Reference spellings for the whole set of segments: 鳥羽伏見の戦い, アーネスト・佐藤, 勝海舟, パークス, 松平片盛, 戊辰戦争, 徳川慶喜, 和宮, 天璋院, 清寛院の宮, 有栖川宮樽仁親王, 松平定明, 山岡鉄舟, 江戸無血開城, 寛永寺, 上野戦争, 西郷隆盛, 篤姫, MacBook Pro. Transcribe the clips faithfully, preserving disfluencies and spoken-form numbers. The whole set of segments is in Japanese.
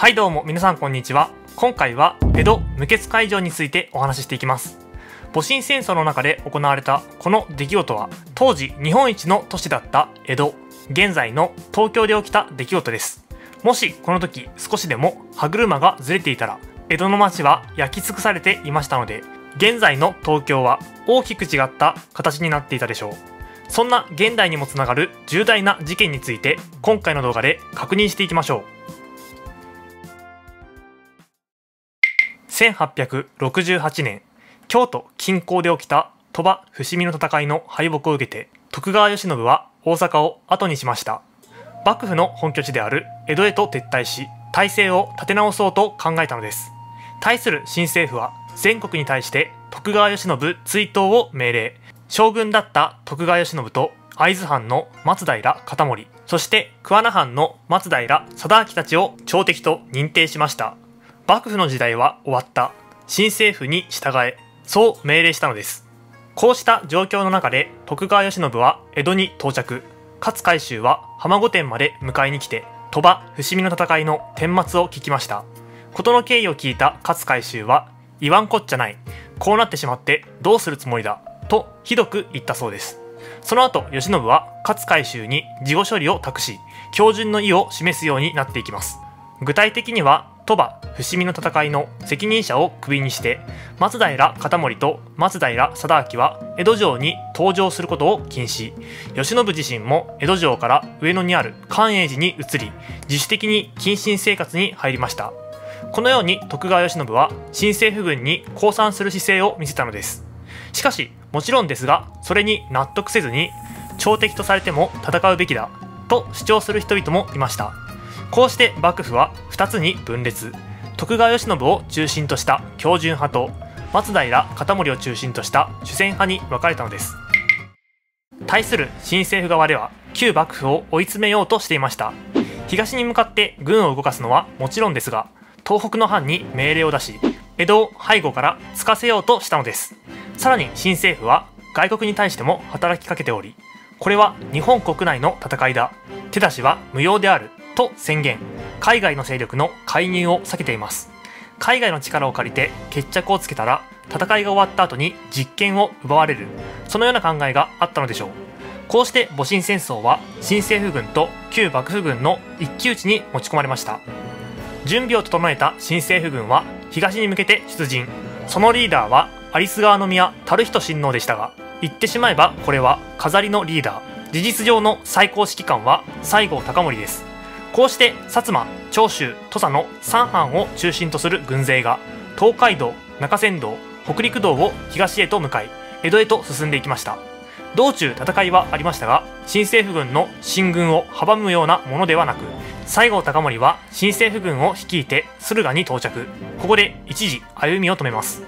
はいどうも皆さんこんにちは。今回は江戸無血開城についてお話ししていきます。戊辰戦争の中で行われたこの出来事は、当時日本一の都市だった江戸、現在の東京で起きた出来事です。もしこの時少しでも歯車がずれていたら、江戸の町は焼き尽くされていましたので、現在の東京は大きく違った形になっていたでしょう。そんな現代にもつながる重大な事件について、今回の動画で確認していきましょう。せんはっぴゃくろくじゅうはちねん、京都近郊で起きた鳥羽伏見の戦いの敗北を受けて、徳川慶喜は大阪を後にしました。幕府の本拠地である江戸へと撤退し、体制を立て直そうと考えたのです。対する新政府は全国に対して徳川慶喜追討を命令。将軍だった徳川慶喜と会津藩の松平片盛、そして桑名藩の松平定明たちを朝敵と認定しました。幕府の時代は終わった、新政府に従え、そう命令したのです。こうした状況の中で徳川慶喜は江戸に到着。勝海舟は浜御殿まで迎えに来て、鳥羽伏見の戦いの顛末を聞きました。事の経緯を聞いた勝海舟は、言わんこっちゃない、こうなってしまってどうするつもりだとひどく言ったそうです。その後慶喜は勝海舟に事後処理を託し、恭順の意を示すようになっていきます。具体的には鳥羽伏見の戦いの責任者をクビにして、松平片盛と松平定明は江戸城に登場することを禁止。慶喜自身も江戸城から上野にある寛永寺に移り、自主的に謹慎生活に入りました。このように徳川慶喜は新政府軍に降参する姿勢を見せたのです。しかしもちろんですが、それに納得せずに朝敵とされても戦うべきだと主張する人々もいました。こうして幕府はふたつに分裂。徳川慶喜を中心とした恭順派と、松平片盛を中心とした主戦派に分かれたのです。対する新政府側では旧幕府を追い詰めようとしていました。東に向かって軍を動かすのはもちろんですが、東北の藩に命令を出し、江戸を背後からつかせようとしたのです。さらに新政府は外国に対しても働きかけており、これは日本国内の戦いだ、手出しは無用であると宣言。海外の勢力の介入を避けています。海外の力を借りて決着をつけたら戦いが終わった後に実権を奪われる、そのような考えがあったのでしょう。こうして戊辰戦争は新政府軍と旧幕府軍の一騎打ちに持ち込まれました。準備を整えた新政府軍は東に向けて出陣。そのリーダーは有栖川宮樽仁親王でしたが、言ってしまえばこれは飾りのリーダー、事実上の最高指揮官は西郷隆盛です。こうして薩摩、長州、土佐のさん藩を中心とする軍勢が東海道、中山道、北陸道を東へと向かい、江戸へと進んでいきました。道中戦いはありましたが、新政府軍の進軍を阻むようなものではなく、西郷隆盛は新政府軍を率いて駿河に到着。ここで一時歩みを止めます。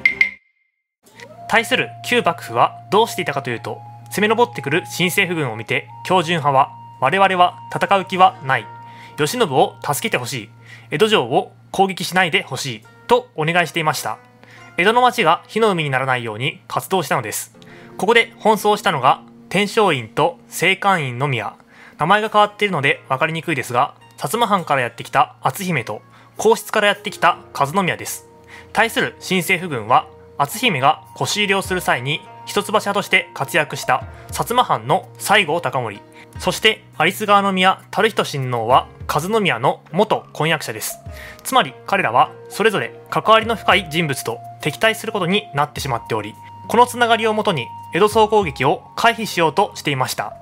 対する旧幕府はどうしていたかというと、攻め上ってくる新政府軍を見て恭順派は、我々は戦う気はない、慶喜を助けてほしい、江戸城を攻撃しないでほしいとお願いしていました。江戸の町が火の海にならないように活動したのです。ここで奔走したのが天璋院と清寛院の宮、名前が変わっているので分かりにくいですが、薩摩藩からやってきた篤姫と皇室からやってきた和宮です。対する新政府軍は篤姫が腰入れをする際に一橋派として活躍した薩摩藩の西郷隆盛、そして有栖川宮樽仁親王は和宮の元婚約者です。つまり彼らはそれぞれ関わりの深い人物と敵対することになってしまっており、このつながりをもとに江戸総攻撃を回避しようとしていました。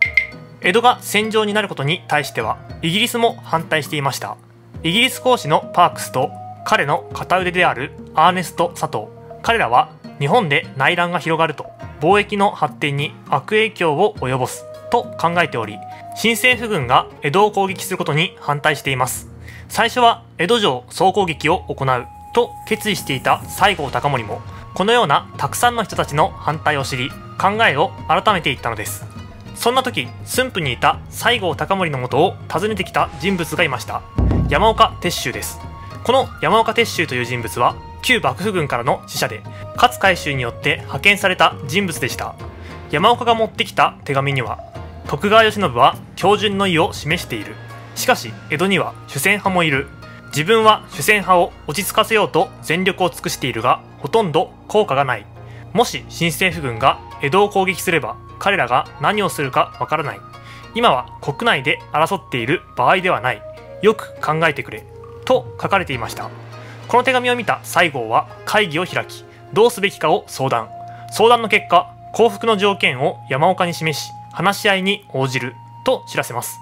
江戸が戦場になることに対してはイギリスも反対していました。イギリス公使のパークスと彼の片腕であるアーネスト・佐藤、彼らは日本で内乱が広がると貿易の発展に悪影響を及ぼすと考えており、新政府軍が江戸を攻撃することに反対しています。最初は江戸城総攻撃を行うと決意していた西郷隆盛も、このようなたくさんの人たちの反対を知り、考えを改めていったのです。そんな時、駿府にいた西郷隆盛のもとを訪ねてきた人物がいました。山岡鉄舟です。この山岡鉄舟という人物は旧幕府軍からの使者で、勝海舟によって派遣された人物でした。山岡が持ってきた手紙には、徳川慶喜は恭順の意を示している、しかし江戸には主戦派もいる、自分は主戦派を落ち着かせようと全力を尽くしているが、ほとんど効果がない。もし新政府軍が江戸を攻撃すれば、彼らが何をするかわからない。今は国内で争っている場合ではない。よく考えてくれ。と書かれていました。この手紙を見た西郷は会議を開き、どうすべきかを相談。相談の結果、降伏の条件を山岡に示し、話し合いに応じると知らせます。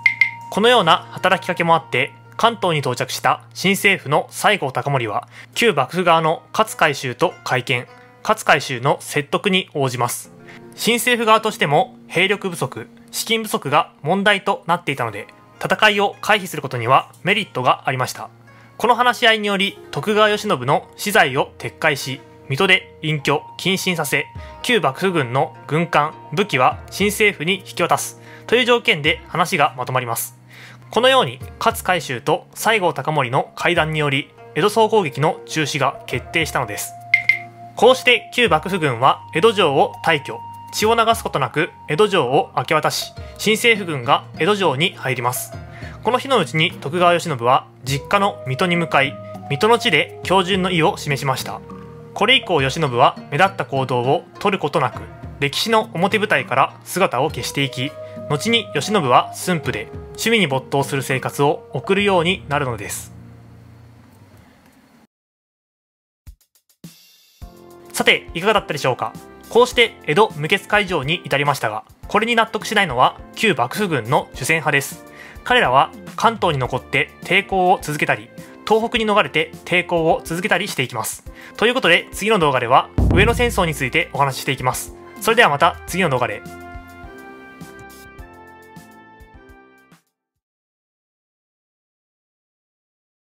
このような働きかけもあって、関東に到着した新政府の西郷隆盛は、旧幕府側の勝海舟と会見、勝海舟の説得に応じます。新政府側としても兵力不足、資金不足が問題となっていたので、戦いを回避することにはメリットがありました。この話し合いにより、徳川慶喜の私財を撤回し、水戸で隠居、謹慎させ、旧幕府軍の軍艦、武器は新政府に引き渡す、という条件で話がまとまります。このように、勝海舟と西郷隆盛の会談により、江戸総攻撃の中止が決定したのです。こうして旧幕府軍は江戸城を退去、血を流すことなく江戸城を明け渡し、新政府軍が江戸城に入ります。この日のうちに徳川慶喜は実家の水戸に向かい、水戸の地で恭順の意を示しました。これ以降慶喜は目立った行動を取ることなく、歴史の表舞台から姿を消していき、後に慶喜は駿府で趣味に没頭する生活を送るようになるのです。さて、いかがだったでしょうか。こうして江戸無血開城に至りましたが、これに納得しないのは旧幕府軍の主戦派です。彼らは関東に残って抵抗を続けたり、東北に逃れて抵抗を続けたりしていきます。ということで次の動画では上野戦争についてお話ししていきます。それではまた次の動画で。